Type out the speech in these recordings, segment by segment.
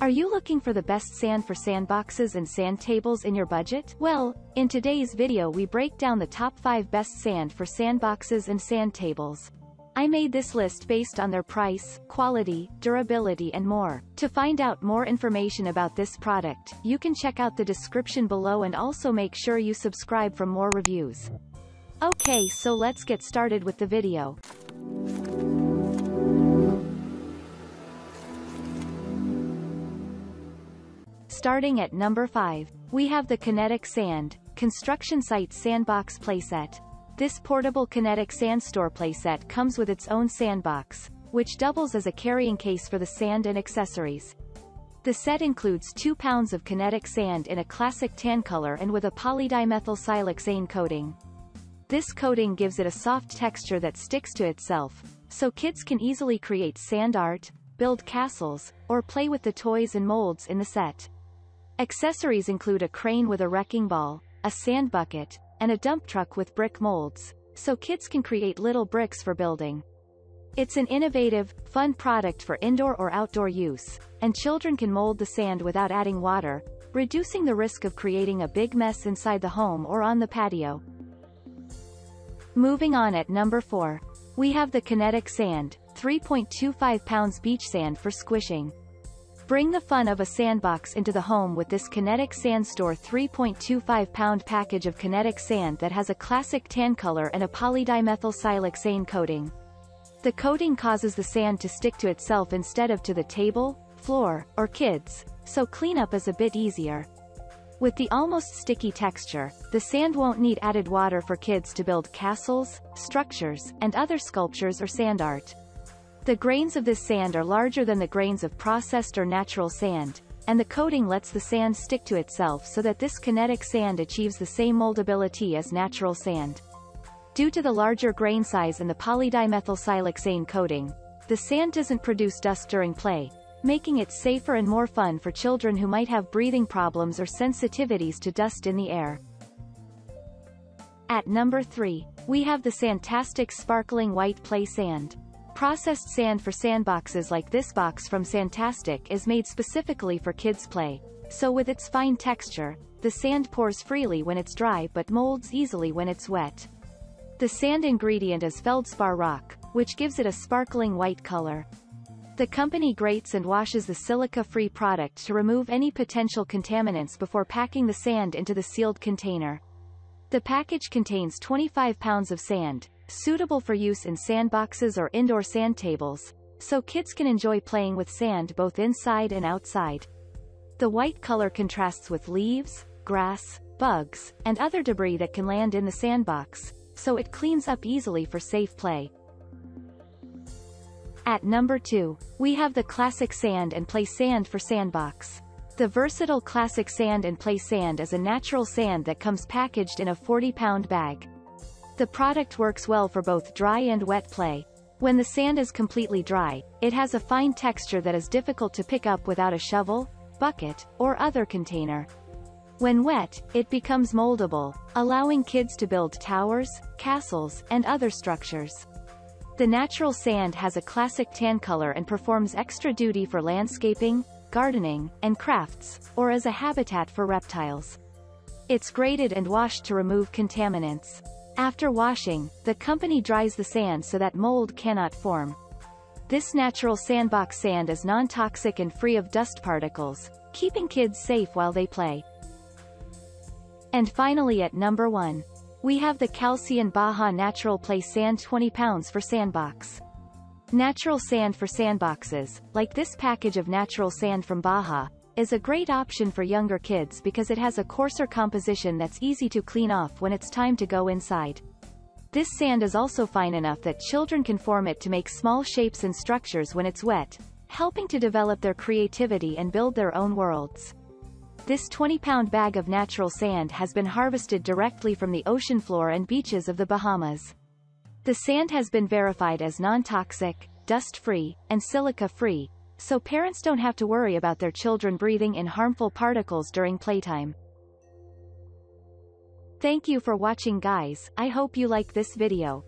Are you looking for the best sand for sandboxes and sand tables in your budget? Well, in today's video we break down the top 5 best sand for sandboxes and sand tables. I made this list based on their price, quality, durability and more. To find out more information about this product, you can check out the description below and also make sure you subscribe for more reviews. Okay, so let's get started with the video. Starting at number 5, we have the Kinetic Sand, Construction Site Sandbox Playset. This portable Kinetic Sand Store playset comes with its own sandbox, which doubles as a carrying case for the sand and accessories. The set includes 2 pounds of Kinetic Sand in a classic tan color and with a polydimethylsiloxane coating. This coating gives it a soft texture that sticks to itself, so kids can easily create sand art, build castles, or play with the toys and molds in the set. Accessories include a crane with a wrecking ball, a sand bucket, and a dump truck with brick molds, so kids can create little bricks for building. It's an innovative, fun product for indoor or outdoor use, and children can mold the sand without adding water, reducing the risk of creating a big mess inside the home or on the patio. Moving on at number 4, we have the Kinetic Sand, 3.25 pounds beach sand for squishing. Bring the fun of a sandbox into the home with this Kinetic Sand Store 3.25 pound package of Kinetic Sand that has a classic tan color and a polydimethylsiloxane coating. The coating causes the sand to stick to itself instead of to the table, floor, or kids, so cleanup is a bit easier. With the almost sticky texture, the sand won't need added water for kids to build castles, structures, and other sculptures or sand art. The grains of this sand are larger than the grains of processed or natural sand, and the coating lets the sand stick to itself so that this Kinetic Sand achieves the same moldability as natural sand. Due to the larger grain size and the polydimethylsiloxane coating, the sand doesn't produce dust during play, making it safer and more fun for children who might have breathing problems or sensitivities to dust in the air. At number 3, we have the Sandtastic Sparkling White Play Sand. Processed sand for sandboxes like this box from Sandtastic is made specifically for kids' play, so with its fine texture, the sand pours freely when it's dry but molds easily when it's wet. The sand ingredient is feldspar rock, which gives it a sparkling white color. The company grates and washes the silica-free product to remove any potential contaminants before packing the sand into the sealed container. The package contains 25 pounds of sand, suitable for use in sandboxes or indoor sand tables, so kids can enjoy playing with sand both inside and outside. The white color contrasts with leaves, grass, bugs, and other debris that can land in the sandbox, so it cleans up easily for safe play. At number 2, we have the Classic Sand and Play Sand for Sandbox. The versatile Classic Sand and Play Sand is a natural sand that comes packaged in a 40-pound bag. The product works well for both dry and wet play. When the sand is completely dry, it has a fine texture that is difficult to pick up without a shovel, bucket, or other container. When wet, it becomes moldable, allowing kids to build towers, castles, and other structures. The natural sand has a classic tan color and performs extra duty for landscaping, gardening, and crafts, or as a habitat for reptiles. It's graded and washed to remove contaminants. After washing, the company dries the sand so that mold cannot form. This natural sandbox sand is non-toxic and free of dust particles, keeping kids safe while they play. And finally at number 1, we have the Calcean BAHA Natural Play Sand 20 pounds for sandbox. Natural sand for sandboxes, like this package of natural sand from BAHA, is a great option for younger kids because it has a coarser composition that's easy to clean off when it's time to go inside. This sand is also fine enough that children can form it to make small shapes and structures when it's wet, helping to develop their creativity and build their own worlds. This 20-pound bag of natural sand has been harvested directly from the ocean floor and beaches of the Bahamas. The sand has been verified as non-toxic, dust-free, and silica-free, so parents don't have to worry about their children breathing in harmful particles during playtime. Thank you for watching, guys. I hope you like this video.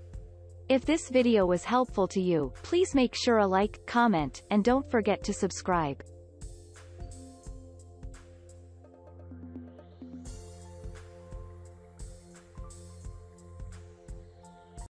If this video was helpful to you, please make sure a like, comment, and don't forget to subscribe.